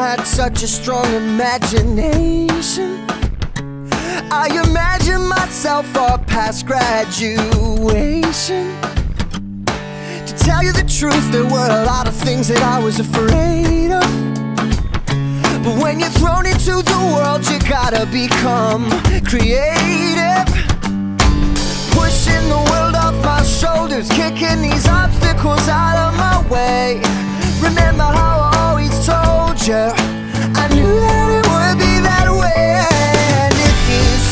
had such a strong imagination. I imagine myself for past graduation. To tell you the truth, there were a lot of things that I was afraid of, but when you're thrown into the world, you gotta become creative. Pushing the world off my shoulders, kicking these obstacles out of my way. Remember how I always told you I knew that it would be that way. And it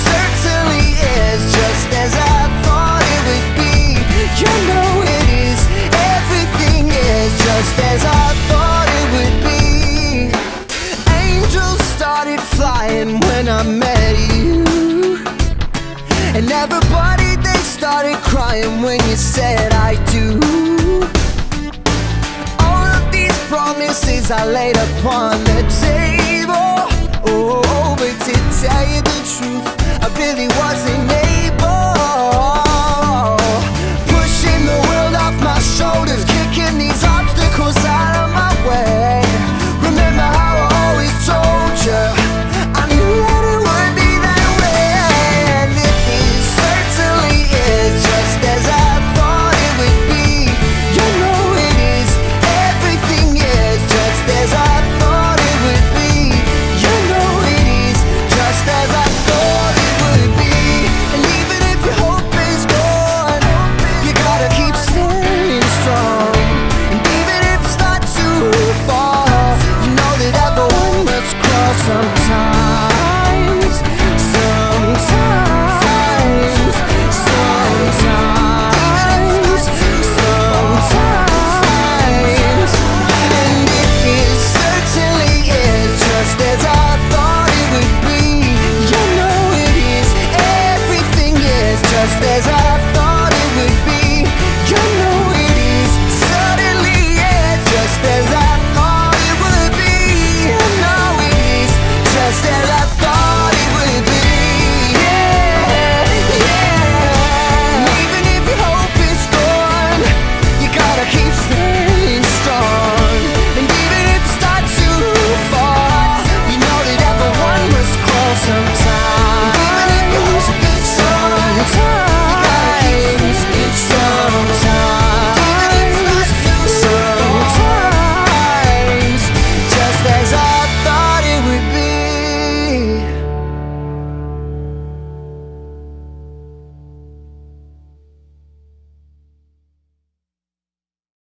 certainly is, just as I thought it would be. You know it is, everything is just as I thought it would be. Angels started flying when I met you, and everybody, they started crying when you said I do. All of these promises I laid upon the table, oh, but to tell you the truth, I really wasn't able. Pushing the world off my shoulders, kicking these obstacles out of my way. Remember how I always told you as I